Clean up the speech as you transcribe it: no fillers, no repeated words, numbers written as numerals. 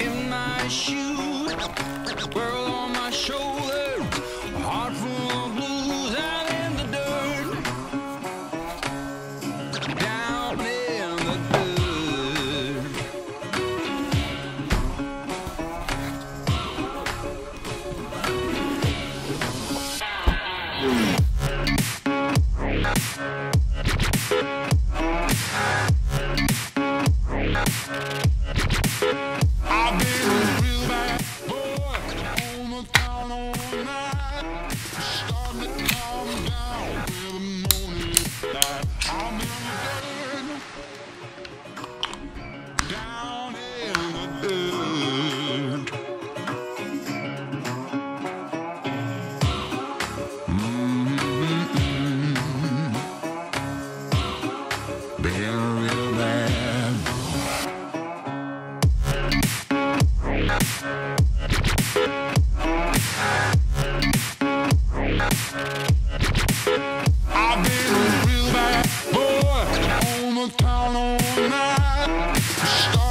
in my shoes, world on my shoulder, a heart full of blues out in the dirt, down in the dirt. Stop.